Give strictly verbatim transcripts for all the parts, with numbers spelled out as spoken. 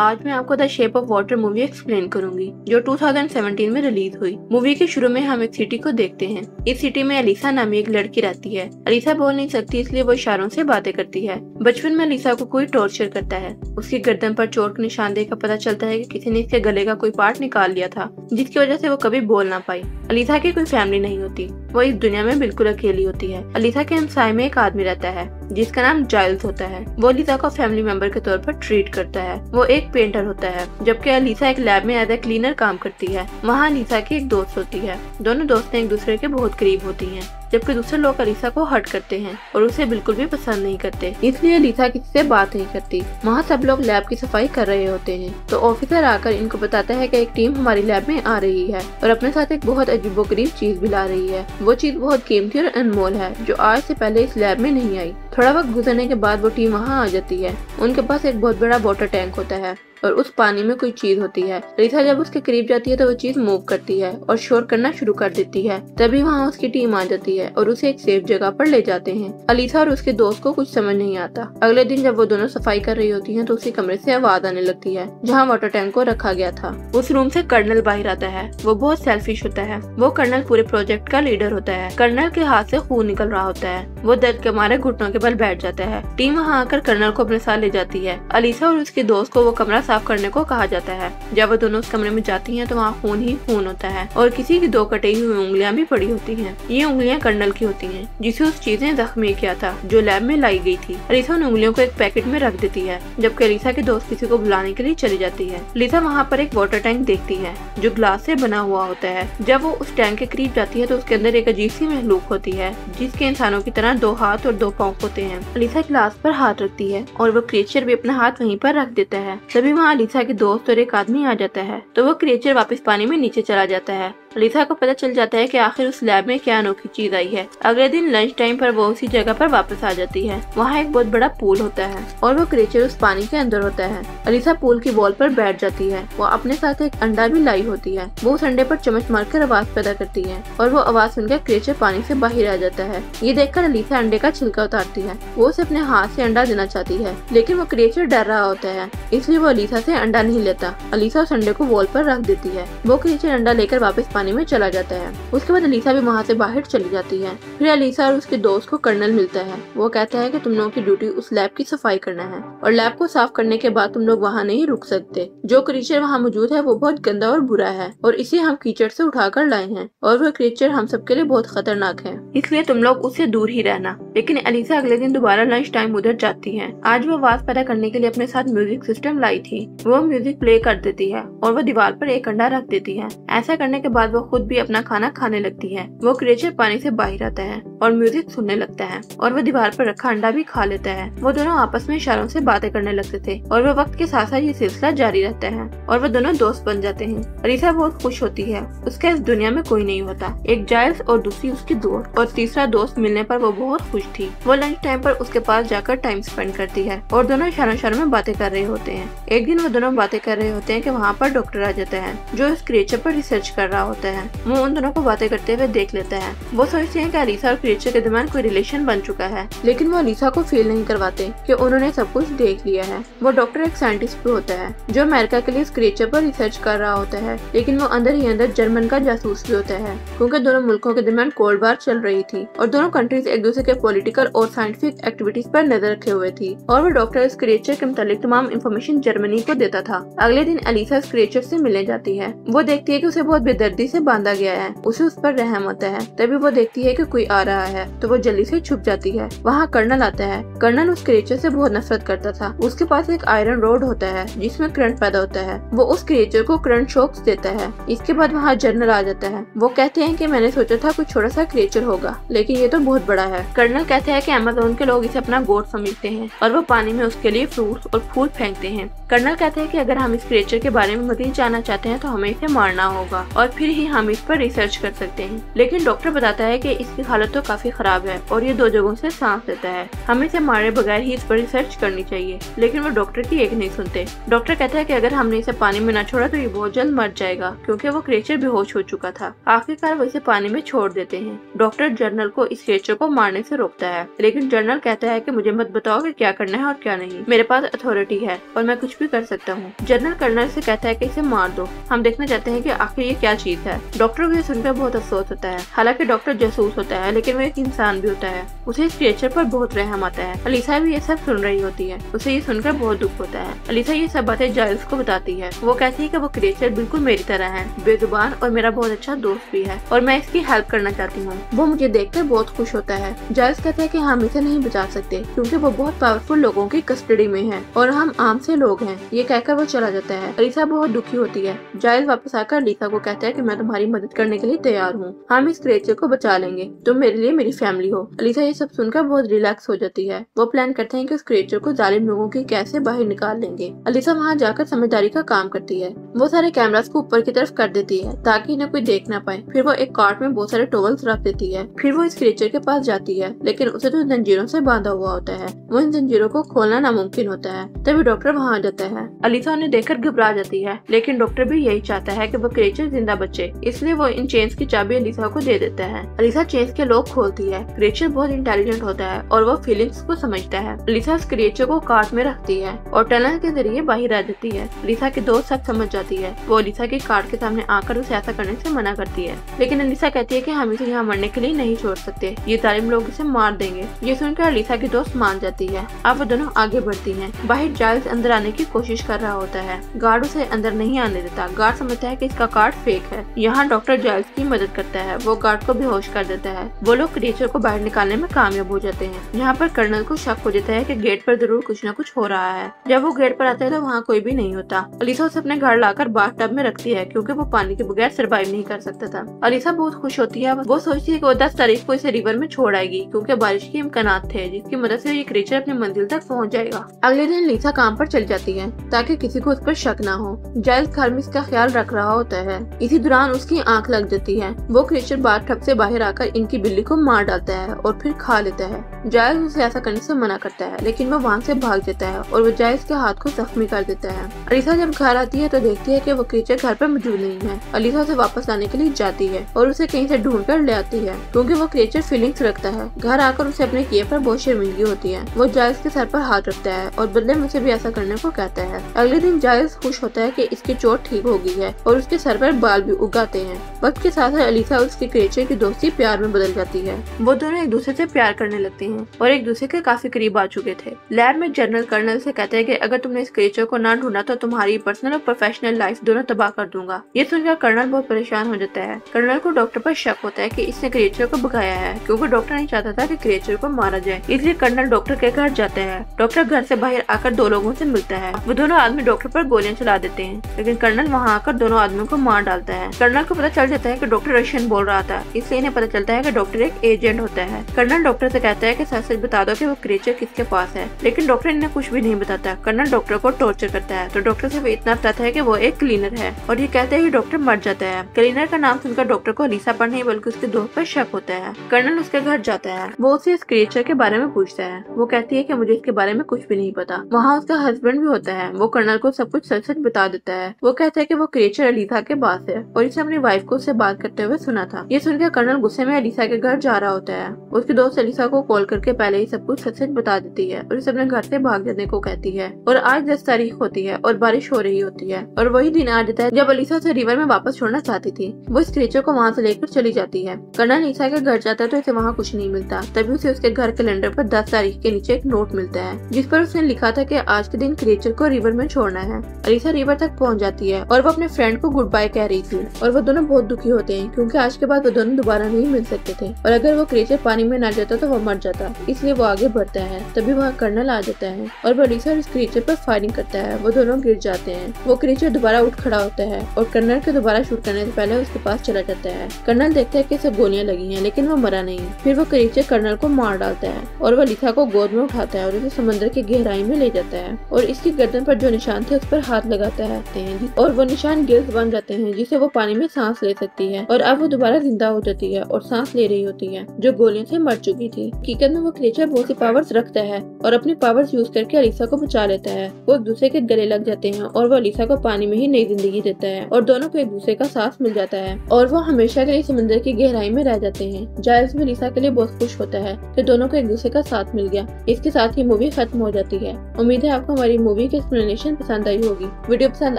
आज मैं आपको the shape of water movie explain करूंगी जो दो हज़ार सत्रह में रिलीज हुई। मूवी के शुरू में हम एक सिटी को देखते हैं। इस सिटी में एलिसा नामी एक लड़की रहती है। एलिसा बोल नहीं सकती, इसलिए वो इशारों से बातें करती है। बचपन में एलिसा को कोई टॉर्चर करता है। उसकी गर्दन पर चोट के निशान देखकर पता चलता है कि किसी ने इसके गले का कोई पार्ट निकाल लिया था, जिसकी वजह से वो कभी बोल ना पाई। एलिसा की कोई फैमिली नहीं होती, वो इस दुनिया में बिल्कुल अकेली होती है। एलिसा के हमसाये में एक आदमी रहता है जिसका नाम चार्ल्स होता है। वो एलिसा को फैमिली मेंबर के तौर पर ट्रीट करता है। वो एक पेंटर होता है, जबकि एलिसा एक लैब में एज ए क्लीनर काम करती है। वहाँ एलिसा की एक दोस्त होती है। दोनों दोस्तें एक दूसरे के बहुत करीब होती हैं, जबकि दूसरे लोग एलिसा को हर्ट करते हैं और उसे बिल्कुल भी पसंद नहीं करते, इसलिए एलिसा किसी से बात नहीं करती। वहाँ सब लोग लैब की सफाई कर रहे होते हैं तो ऑफिसर आकर इनको बताता है कि एक टीम हमारी लैब में आ रही है और अपने साथ एक बहुत अजीबोगरीब चीज भी ला रही है। वो चीज बहुत कीमती और अनमोल है जो आज से पहले इस लैब में नहीं आई। थोड़ा वक्त गुजरने के बाद वो टीम वहाँ आ जाती है। उनके पास एक बहुत बड़ा वाटर टैंक होता है और उस पानी में कोई चीज होती है। एलिसा जब उसके करीब जाती है तो वो चीज मूव करती है और शोर करना शुरू कर देती है। तभी वहाँ उसकी टीम आ जाती है और उसे एक सेफ जगह पर ले जाते हैं। एलिसा और उसके दोस्त को कुछ समझ नहीं आता। अगले दिन जब वो दोनों सफाई कर रही होती हैं तो उसी कमरे से आवाज आने लगती है जहाँ वाटर टैंक को रखा गया था। उस रूम से कर्नल बाहर आता है। वो बहुत सेल्फिश होता है। वो कर्नल पूरे प्रोजेक्ट का लीडर होता है। कर्नल के हाथ से खून निकल रहा होता है। वो दर्द के मारे घुटनों के बल बैठ जाता है। टीम वहाँ आकर कर्नल को अपने साथ ले जाती है। एलिसा और उसके दोस्त को वो कमरा साफ करने को कहा जाता है। जब वो दोनों उस कमरे में जाती हैं तो वहाँ खून ही खून होता है और किसी की दो कटी हुई उंगलियां भी पड़ी होती हैं। ये उंगलियां कर्नल की होती हैं, जिसे उस चीज ने जख्मी किया था जो लैब में लाई गई थी। एलिसा उन उंगलियों को एक पैकेट में रख देती है, जबकि एलिसा के दोस्त किसी को बुलाने के लिए चली जाती है। एलिसा वहाँ पर एक वाटर टैंक देखती है जो ग्लास से बना हुआ होता है। जब वो उस टैंक के करीब जाती है तो उसके अंदर एक अजीब सी महलूक होती है जिसके इंसानों की तरह दो हाथ और दो पाँव होते हैं। एलिसा ग्लास पर हाथ रखती है और वो क्रिएचर भी अपना हाथ वहीं पर रख देता है। तभी वहाँ एलिसा के दोस्त और एक आदमी आ जाता है तो वो क्रिएचर वापस पानी में नीचे चला जाता है। एलिसा को पता चल जाता है कि आखिर उस लैब में क्या अनोखी चीज आई है। अगले दिन लंच टाइम पर वो उसी जगह पर वापस आ जाती है। वहाँ एक बहुत बड़ा पूल होता है और वो क्रिएचर उस पानी के अंदर होता है। एलिसा पूल की बॉल पर बैठ जाती है। वो अपने साथ एक अंडा भी लाई होती है। वो उस अंडे पर चम्मच मारकर आवाज पैदा करती है और वो आवाज सुनकर क्रिएचर पानी से बाहर आ जाता है। ये देखकर एलिसा अंडे का छिलका उतारती है। वो उसे अपने हाथ से अंडा देना चाहती है, लेकिन वो क्रिएचर डर रहा होता है, इसलिए वो एलिसा से अंडा नहीं लेता। एलिसा उस अंडे को बॉल पर रख देती है। वो क्रिएचर अंडा लेकर वापस पानी में चला जाता है। उसके बाद एलिसा भी वहाँ से बाहर चली जाती है। फिर एलिसा और उसके दोस्त को कर्नल मिलता है। वो कहता है कि तुम लोगों की ड्यूटी उस लैब की सफाई करना है और लैब को साफ करने के बाद तुम लोग वहाँ नहीं रुक सकते। जो क्रिएचर वहाँ मौजूद है वो बहुत गंदा और बुरा है और इसे हम कीचड़ से उठाकर लाए हैं और वो क्रिएचर हम सबके लिए बहुत खतरनाक है, इसलिए तुम लोग उससे दूर ही रहना। लेकिन एलिसा अगले दिन दोबारा लंच टाइम उधर जाती है। आज वो आवाज पैदा करने के लिए अपने साथ म्यूजिक सिस्टम लाई थी। वो म्यूजिक प्ले कर देती है और वो दीवार पर एक अंडा रख देती है। ऐसा करने के बाद वो खुद भी अपना खाना खाने लगती है। वो क्रिएचर पानी से बाहर आता है और म्यूजिक सुनने लगता है और वो दीवार पर रखा अंडा भी खा लेता है। वो दोनों आपस में इशारों से बातें करने लगते थे और वो वक्त के साथ साथ ये सिलसिला जारी रहता है और वो दोनों दोस्त बन जाते हैं। एलिसा बहुत खुश होती है। उसका इस दुनिया में कोई नहीं होता। एक चार्ल्स और दूसरी उसकी दोस्त और तीसरा दोस्त मिलने पर वो बहुत खुश थी। वो लंच टाइम पर उसके पास जाकर टाइम स्पेंड करती है और दोनों इशारों इशारों में बातें कर रहे होते हैं। एक दिन वो दोनों बातें कर रहे होते हैं कि वहाँ पर डॉक्टर आ जाता है जो इस क्रिएचर पर रिसर्च कर रहा होता है। वो उन दोनों को बातें करते हुए देख लेता है। वो सोचते हैं कि एलिसा और क्रिएचर के दरमियान कोई रिलेशन बन चुका है, लेकिन वो एलिसा को फील नहीं करवाते कि उन्होंने सब कुछ देख लिया है। वो डॉक्टर एक साइंटिस्ट होता है जो अमेरिका के लिए इस क्रिएचर पर रिसर्च कर रहा होता है, लेकिन वो अंदर ही अंदर जर्मन का जासूस भी होता है क्योंकि दोनों मुल्कों के दरमियान कोल्ड वार चल रही थी और दोनों कंट्रीज एक दूसरे के पॉलिटिकल और साइंटिफिक एक्टिविटीज पर नजर रखे हुए थी और वो डॉक्टर इस क्रिएचर के मुतालिक तमाम इन्फॉर्मेशन जर्मनी को देता था। अगले दिन एलिसा इस क्रिएचर से मिलने जाती है। वो देखती है कि उसे बहुत बेदर्दी से बांधा गया है। उसे उस पर रहम होता है। तभी वो देखती है कि कोई आ रहा है तो वो जल्दी से छुप जाती है। वहाँ कर्नल आता है। कर्नल उस क्रिएचर से बहुत नफरत करता था। उसके पास एक आयरन रोड होता है जिसमें करंट पैदा होता है। वो उस क्रिएचर को करंट शॉक्स देता है। इसके बाद वहाँ जर्नल आ जाता है। वो कहते हैं कि मैंने सोचा था कुछ छोटा सा क्रिएचर होगा, लेकिन ये तो बहुत बड़ा है। कर्नल कहते हैं कि अमेज़न के लोग इसे अपना गॉड समझते हैं और वो पानी में उसके लिए फ्रूट्स और फूल फेंकते हैं। कर्नल कहते हैं कि अगर हम इस क्रिएचर के बारे में मजीद जानना चाहते हैं तो हमें इसे मारना होगा और फिर ही हम इस पर रिसर्च कर सकते हैं। लेकिन डॉक्टर बताता है कि इसकी हालत तो काफी खराब है और ये दो जगहों से सांस लेता है, हमें इसे मारे बगैर ही इस पर रिसर्च करनी चाहिए। लेकिन वो डॉक्टर की एक नहीं सुनते। डॉक्टर कहता है कि अगर हमने इसे पानी में न छोड़ा तो ये बहुत जल्द मर जाएगा, क्योंकि वो क्रिएचर बेहोश हो चुका था। आखिरकार वो इसे पानी में छोड़ देते हैं। डॉक्टर जर्नल को इस क्रिएचर को मारने से रोकता है, लेकिन जर्नल कहता है कि मुझे मत बताओ कि क्या करना है और क्या नहीं, मेरे पास अथॉरिटी है और मैं कुछ भी कर सकता हूँ। जर्नल कर्नल से कहता है कि इसे मार दो, हम देखना चाहते हैं कि आखिर ये क्या चीज है। डॉक्टर को ये सुनकर बहुत अफसोस होता है। हालांकि डॉक्टर जासूस होता है, लेकिन वो एक इंसान भी होता है। उसे इस क्रिएचर पर बहुत रहम आता है। एलिसा भी ये सब सुन रही होती है, उसे ये सुनकर बहुत दुख होता है। एलिसा ये सब बातें चार्ल्स को बताती है। वो कहती है कि वो क्रिएचर बिल्कुल मेरी तरह है, बेजुबान और मेरा बहुत अच्छा दोस्त भी है और मैं इसकी हेल्प करना चाहती हूँ। वो मुझे देखकर बहुत खुश होता है। चार्ल्स कहता है कि हम इसे नहीं बचा सकते क्योंकि वो बहुत पावरफुल लोगों की कस्टडी में है और हम आम से लोग हैं। ये कहकर वो चला जाता है। एलिसा बहुत दुखी होती है। चार्ल्स वापस आकर एलिसा को कहता है कि मैं तुम्हारी मदद करने के लिए तैयार हूँ, हम इस क्रिएचर को बचा लेंगे, तुम मेरे लिए मेरी फैमिली हो। एलिसा ये सब सुनकर बहुत रिलैक्स हो जाती है। वो प्लान करते हैं कि उस क्रिएचर को जालिम लोगों की कैद से बाहर निकाल लेंगे। एलिसा वहाँ जाकर समझदारी का काम करती है। वो सारे कैमरास को ऊपर की तरफ कर देती है ताकि इन्हें कोई देख ना पाए। फिर वो एक कार्ट में बहुत सारे टॉवल्स रख देती है। फिर वो इस क्रिएचर के पास जाती है, लेकिन उसे तो जंजीरों से बांधा हुआ होता है। वो इन जंजीरों को खोलना नामुमकिन होता है। तभी डॉक्टर वहाँ आ जाता है। एलिसा उन्हें देखकर घबरा जाती है, लेकिन डॉक्टर भी यही चाहता है कि वो क्रिएचर जिंदा बचे, इसलिए वो इन चेन्स की चाबी एलिसा को दे देता है। एलिसा चेन्स के लॉक खोलती है। क्रिएचर बहुत इंटेलिजेंट होता है और वो फीलिंग्स को समझता है। एलिसा उस क्रिएचर को कार्ट में रखती है और टनल के जरिए बाहर आ जाती है। एलिसा के दोस्त सब समझ जाती है। वो एलिसा के कार्ट के सामने आकर उसे ऐसा करने से मना करती है, लेकिन एलिसा कहती है कि हम इसे यहाँ मरने के लिए नहीं छोड़ सकते, ये जालिम लोग इसे मार देंगे। ये सुनकर एलिसा की दोस्त मान जाती है। अब वो दोनों आगे बढ़ती हैं। बाहर चार्ल्स अंदर आने की कोशिश कर रहा होता है। गार्ड उसे अंदर नहीं आने देता। गार्ड समझता है कि इसका कार्ड फेक है। यहाँ डॉक्टर चार्ल्स की मदद करता है। वो गार्ड को बेहोश कर देता है। वो लोग क्रिएचर को बाहर निकालने में कामयाब हो जाते हैं। यहाँ पर कर्नल को शक हो जाता है कि गेट पर जरूर कुछ न कुछ हो रहा है। जब वो गेट पर आता है तो वहाँ कोई भी नहीं होता। एलिसा उसे अपने घर लाकर बाथटब में रखती है क्योंकि वो पानी के बगैर सरवाइव नहीं कर सकता था। एलिसा बहुत खुश होती है। वो सोचती है कि वो दस तारीख को इसे रिवर में छोड़ आएगी क्योंकि बारिश के इम्कान थे जिसकी मदद से ये क्रिएचर अपनी मंजिल तक पहुंच जाएगा। अगले दिन एलिसा काम पर चली जाती है ताकि किसी को उस पर शक न हो। चार्ल्स घर में इसका ख्याल रख रहा होता है। इसी दौरान उसकी आंख लग जाती है। वो क्रिएचर बाथटब से बाहर आकर इनकी बिल्ली को मार डालता है और फिर खा लेता है। चार्ल्स उसे ऐसा करने से मना करता है, लेकिन वो वहाँ से भाग जाता है और वो चार्ल्स के हाथ को जख्मी कर देता है। एलिसा जब घर आती है तो देखती है कि वो क्रिएचर घर पर मौजूद नहीं है। एलिसा उसे वापस लाने के लिए जाती है और उसे कहीं से ढूंढ कर ले आती है क्योंकि वो क्रिएचर फीलिंग्स रखता है। घर आकर उसे अपने किए पर बहुत शर्मिंदगी होती है। वो चार्ल्स के सर पर हाथ रखता है और बदले में उसे भी ऐसा करने को कहता है। अगले दिन चार्ल्स खुश होता है कि इसकी चोट ठीक हो गई है और उसके सर पर बाल भी उगाते हैं। वक्त के साथ एलिसा उसके क्रिएचर की दोस्ती प्यार में बदल जाती है। वो दोनों एक दूसरे से प्यार करने लगते हैं और एक दूसरे के काफी करीब आ चुके थे। लैब में जनरल कर्नल से कहते हैं कि अगर तुमने इस क्रिएचर को न ढूंढा तो तुम्हारी पर्सनल और प्रोफेशनल लाइफ दोनों तबाह कर दूंगा। ये सुनकर कर्नल बहुत परेशान हो जाता है। कर्नल को डॉक्टर पर शक होता है कि इसने क्रिएचर को भगाया है क्योंकि डॉक्टर नहीं चाहता था कि क्रिएचर को मारा जाए। इसलिए कर्नल डॉक्टर के घर जाते हैं। डॉक्टर घर से बाहर आकर दो लोगों से मिलता है। वो दोनों आदमी डॉक्टर पर गोलियां चला देते हैं, लेकिन कर्नल वहां आकर दोनों आदमियों को मार डालता है। कर्नल को पता चल जाता है कि डॉक्टर रशियन बोल रहा था, इसलिए इन्हें पता चलता है कि डॉक्टर एक एजेंट होता है। कर्नल डॉक्टर से कहता है कि सच सच बता दो कि वो क्रिएचर किसके पास है, लेकिन डॉक्टर इन्हें कुछ भी नहीं बताता। कर्नल डॉक्टर को टॉर्चर करता है तो डॉक्टर सिर्फ इतना बताता है कि वो एक क्लीनर है और ये कहते हैं कि डॉक्टर मर जाता है। क्लीनर का नाम सुनकर डॉक्टर को एलिसा पर नहीं बल्कि उसके दोस्त पर शक होता है। कर्नल उसके घर जाता है। वो उसे इस क्रिएचर के बारे में पूछता है। वो कहती है कि मुझे इसके बारे में कुछ भी नहीं पता। वहाँ उसका हस्बैंड भी होता है। वो कर्नल को सब कुछ सच सच बता देता है। वो कहता है कि वो क्रिएचर एलिसा के पास है और इसने अपनी वाइफ को उससे बात करते हुए सुना था। ये सुनकर कर्नल गुस्से में एलिसा के घर जा रहा होता है। उसके दोस्त एलिसा को कॉल करके पहले ही सब कुछ सच सच बता देती है और उसे अपने घर से भाग जाने को कहती है। और आज दस तारीख होती है और बारिश हो रही होती है और वही दिन आ जाता है जब एलिसा उसे रिवर में वापस छोड़ना चाहती थी। वो इस क्रिएचर को वहाँ से लेकर चली जाती है। कर्नल एलिसा के घर जाता है तो उसे वहाँ कुछ नहीं मिलता। तभी उसे उसके घर कैलेंडर पर दस तारीख के नीचे एक नोट मिलता है जिस पर उसने लिखा था कि आज के दिन क्रिएचर को रिवर में छोड़ना है। एलिसा रिवर तक पहुंच जाती है और वो अपने फ्रेंड को गुड बाय कह रही थी और वो दोनों बहुत दुखी होते हैं क्योंकि आज के बाद वो दोनों दोबारा नहीं मिल सकते थे और अगर वो क्रिएचर पानी में न जाता तो वो मर जाता। इसलिए वो आगे बढ़ता है। तभी वहाँ कर्नल आ जाता है और वो एलिसा इस क्रिएचर पर फायरिंग करता है। वो दोनों गिर जाते हैं। वो क्रिएचर दोबारा उठ खड़ा होता है और कर्नल के दोबारा शूट करने से पहले उसके पास चला जाता है। कर्नल देखता है कि सब गोलियां लगी हैं, लेकिन वो मरा नहीं। फिर वो करीब से कर्नल को मार डालता है और वो लिसा को गोद में उठाता है और उसे समंदर की गहराई में ले जाता है और इसकी गर्दन पर जो निशान थे उस पर हाथ लगाता है और वो निशान गिल्स बन जाते हैं जिसे वो पानी में सांस ले सकती है और अब वो दोबारा जिंदा हो जाती है और सांस ले रही होती है जो गोलियों से मर चुकी थी। हकीकत में वो क्रिएचर बहुत सी पावर्स रखता है और अपनी पावर्स यूज करके अलीसा को बचा लेता है। वो एक दूसरे के गले लग जाते हैं और वो अलीसा को पानी में ही नई जिंदगी देता है और दोनों को एक दूसरे का सांस मिल जाता है और वो हमेशा के लिए समंदर की गहराई में रह जाते हैं। चार्ल्स भी अलीसा के लिए बहुत खुश होता है कि दोनों को एक दूसरे का साथ मिल गया। इसके साथ ही मूवी खत्म हो जाती है। उम्मीद है आपको हमारी मूवी की एक्सप्लेनेशन पसंद आई होगी। वीडियो पसंद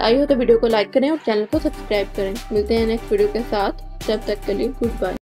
आई हो तो वीडियो को लाइक करें और चैनल को सब्सक्राइब करें। मिलते हैं नेक्स्ट वीडियो के साथ, तब तक के लिए गुड बाय।